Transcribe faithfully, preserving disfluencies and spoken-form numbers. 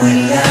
we